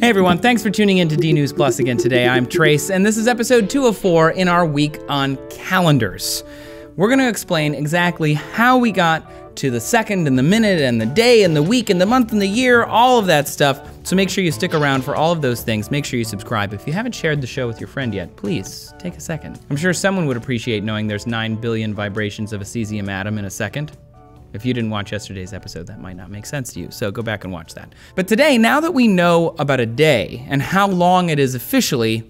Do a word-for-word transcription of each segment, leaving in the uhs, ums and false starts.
Hey everyone, thanks for tuning in to DNews Plus again today. I'm Trace, and this is episode two oh four in our week on calendars. We're going to explain exactly how we got to the second and the minute and the day and the week and the month and the year, all of that stuff. So make sure you stick around for all of those things. Make sure you subscribe. If you haven't shared the show with your friend yet, please take a second. I'm sure someone would appreciate knowing there's nine billion vibrations of a cesium atom in a second. If you didn't watch yesterday's episode, that might not make sense to you, so go back and watch that. But today, now that we know about a day and how long it is officially,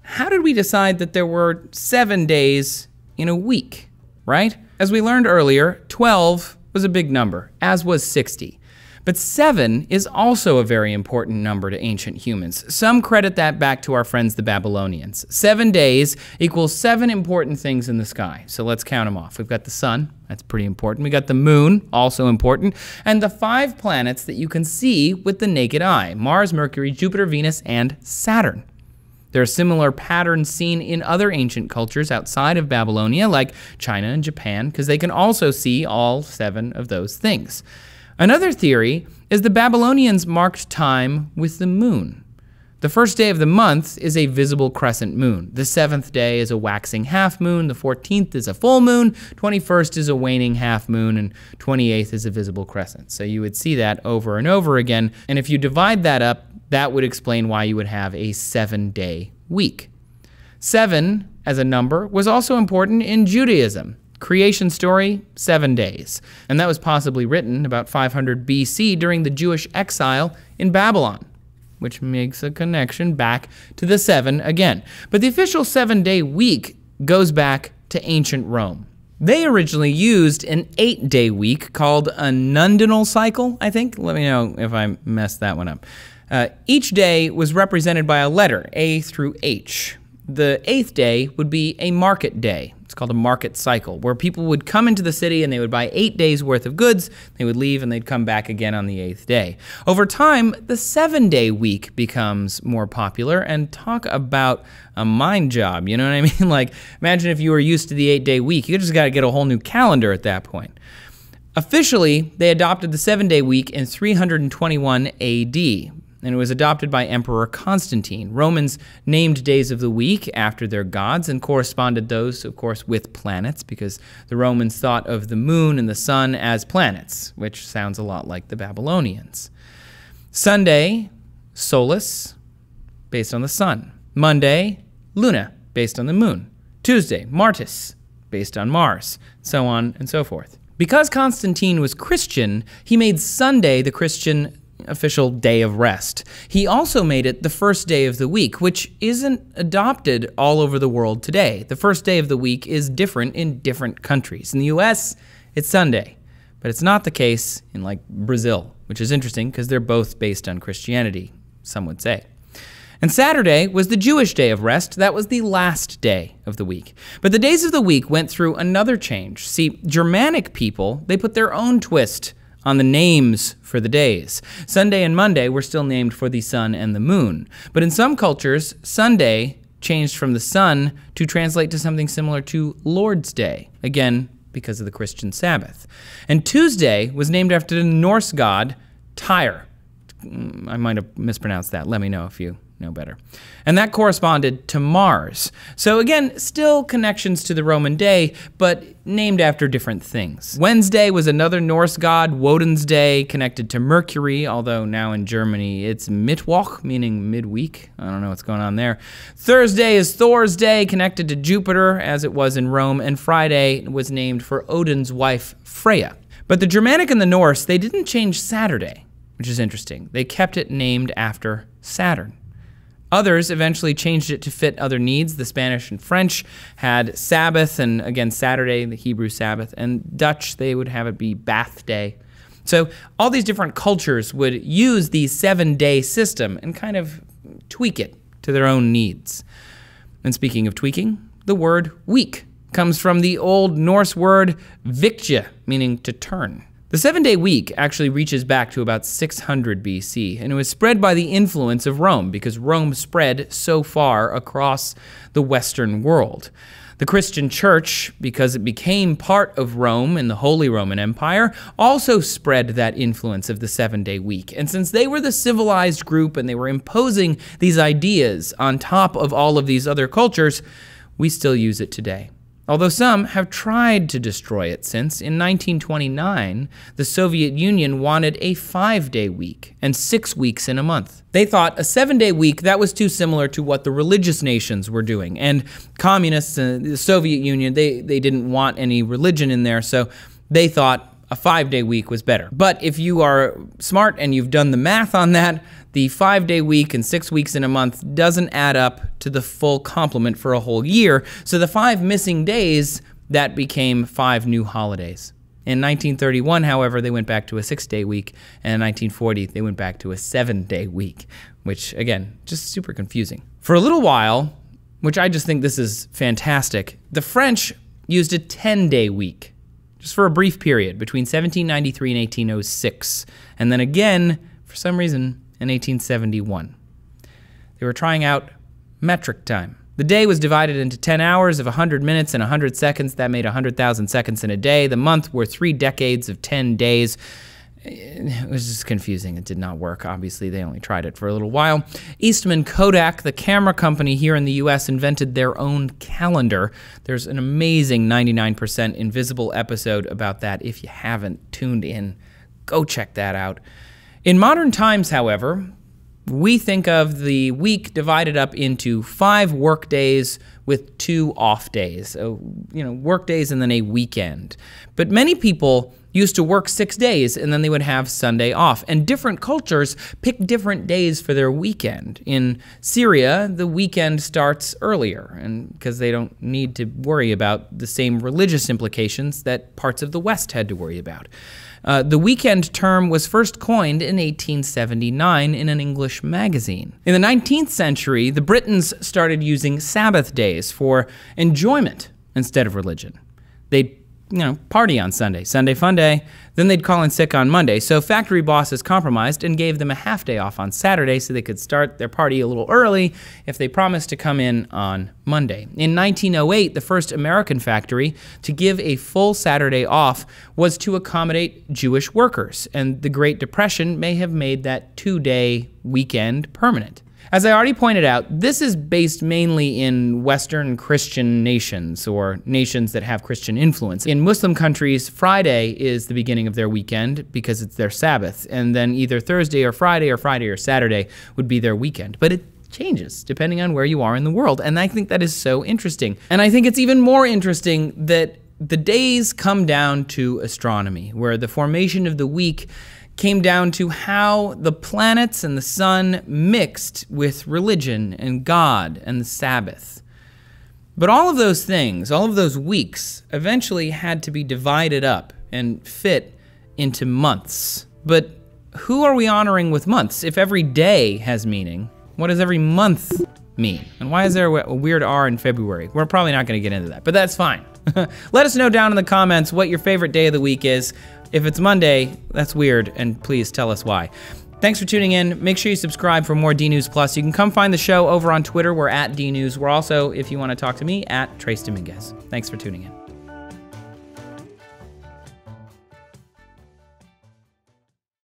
how did we decide that there were seven days in a week, right? As we learned earlier, twelve was a big number, as was sixty. But seven is also a very important number to ancient humans. Some credit that back to our friends the Babylonians. Seven days equals seven important things in the sky. So let's count them off. We've got the sun, that's pretty important. We got the moon, also important. And the five planets that you can see with the naked eye: Mars, Mercury, Jupiter, Venus, and Saturn. There are similar patterns seen in other ancient cultures outside of Babylonia, like China and Japan, because they can also see all seven of those things. Another theory is the Babylonians marked time with the moon. The first day of the month is a visible crescent moon. The seventh day is a waxing half moon. The fourteenth is a full moon. twenty-first is a waning half moon. And twenty-eighth is a visible crescent. So you would see that over and over again. And if you divide that up, that would explain why you would have a seven-day week. Seven, as a number, was also important in Judaism. Creation story, seven days. And that was possibly written about five hundred B C during the Jewish exile in Babylon, which makes a connection back to the seven again. But the official seven-day week goes back to ancient Rome. They originally used an eight-day week called a nundinal cycle, I think. Let me know if I messed that one up. Uh, each day was represented by a letter, A through H. The eighth day would be a market day. It's called a market cycle, where people would come into the city and they would buy eight days worth of goods, they would leave and they'd come back again on the eighth day. Over time, the seven-day week becomes more popular, and talk about a mind job, you know what I mean? Like, imagine if you were used to the eight-day week, you just gotta get a whole new calendar at that point. Officially, they adopted the seven-day week in three hundred twenty-one A D, and it was adopted by Emperor Constantine. Romans named days of the week after their gods and corresponded those, of course, with planets, because the Romans thought of the moon and the sun as planets, which sounds a lot like the Babylonians. Sunday, Solus, based on the sun. Monday, Luna, based on the moon. Tuesday, Martis, based on Mars, so on and so forth. Because Constantine was Christian, he made Sunday the Christian official day of rest. He also made it the first day of the week, which isn't adopted all over the world today. The first day of the week is different in different countries. In the U S, it's Sunday, but it's not the case in, like, Brazil, which is interesting because they're both based on Christianity, some would say. And Saturday was the Jewish day of rest. That was the last day of the week. But the days of the week went through another change. See, Germanic people, they put their own twist on the names for the days. Sunday and Monday were still named for the sun and the moon. But in some cultures, Sunday changed from the sun to translate to something similar to Lord's Day, again, because of the Christian Sabbath. And Tuesday was named after the Norse god Tyr. I might have mispronounced that. Let me know if you know better. And that corresponded to Mars. So again, still connections to the Roman day, but named after different things. Wednesday was another Norse god, Woden's Day, connected to Mercury, although now in Germany it's Mittwoch, meaning midweek. I don't know what's going on there. Thursday is Thor's Day, connected to Jupiter, as it was in Rome, and Friday was named for Odin's wife, Freya. But the Germanic and the Norse, they didn't change Saturday, which is interesting. They kept it named after Saturn. Others eventually changed it to fit other needs. The Spanish and French had Sabbath, and again, Saturday, the Hebrew Sabbath, and Dutch, they would have it be Bath Day. So all these different cultures would use the seven-day system and kind of tweak it to their own needs. And speaking of tweaking, the word week comes from the Old Norse word vikja, meaning to turn. The seven-day week actually reaches back to about six hundred B C, and it was spread by the influence of Rome, because Rome spread so far across the Western world. The Christian Church, because it became part of Rome and the Holy Roman Empire, also spread that influence of the seven-day week. And since they were the civilized group and they were imposing these ideas on top of all of these other cultures, we still use it today. Although some have tried to destroy it since. In nineteen twenty-nine, the Soviet Union wanted a five-day week and six weeks in a month. They thought a seven-day week, that was too similar to what the religious nations were doing. And communists, uh, the Soviet Union, they, they didn't want any religion in there, so they thought a five-day week was better. But if you are smart and you've done the math on that, the five-day week and six weeks in a month doesn't add up to the full complement for a whole year. So the five missing days, that became five new holidays. In nineteen thirty-one, however, they went back to a six-day week, and in nineteen forty, they went back to a seven-day week, which, again, just super confusing. For a little while, which I just think this is fantastic, the French used a ten-day week, just for a brief period, between seventeen ninety-three and eighteen oh six, and then again, for some reason, in eighteen seventy-one. They were trying out metric time. The day was divided into ten hours of one hundred minutes and one hundred seconds. That made one hundred thousand seconds in a day. The month were three decades of ten days. It was just confusing. It did not work. Obviously, they only tried it for a little while. Eastman Kodak, the camera company here in the U S, invented their own calendar. There's an amazing ninety-nine percent Invisible episode about that. If you haven't tuned in, go check that out. In modern times, however, we think of the week divided up into five work days with two off days. So, you know, work days and then a weekend. But many people used to work six days and then they would have Sunday off. And different cultures pick different days for their weekend. In Syria, the weekend starts earlier, and because they don't need to worry about the same religious implications that parts of the West had to worry about. Uh, the weekend term was first coined in eighteen seventy-nine in an English magazine. In the nineteenth century, the Britons started using Sabbath days for enjoyment instead of religion. They'd you know, party on Sunday, Sunday fun day, then they'd call in sick on Monday. So factory bosses compromised and gave them a half day off on Saturday so they could start their party a little early if they promised to come in on Monday. In nineteen oh eight, the first American factory to give a full Saturday off was to accommodate Jewish workers, and the Great Depression may have made that two-day weekend permanent. As I already pointed out, this is based mainly in Western Christian nations, or nations that have Christian influence. In Muslim countries, Friday is the beginning of their weekend because it's their Sabbath, and then either Thursday or Friday or Friday or Saturday would be their weekend. But it changes depending on where you are in the world, and I think that is so interesting. And I think it's even more interesting that the days come down to astronomy, where the formation of the week came down to how the planets and the sun mixed with religion and God and the Sabbath. But all of those things, all of those weeks, eventually had to be divided up and fit into months. But who are we honoring with months? If every day has meaning, what does every month mean? And why is there a weird R in February? We're probably not going to get into that, but that's fine. Let us know down in the comments what your favorite day of the week is. If it's Monday, that's weird, and please tell us why. Thanks for tuning in. Make sure you subscribe for more DNews Plus. You can come find the show over on Twitter. We're at DNews. We're also, if you want to talk to me, at Trace Dominguez. Thanks for tuning in.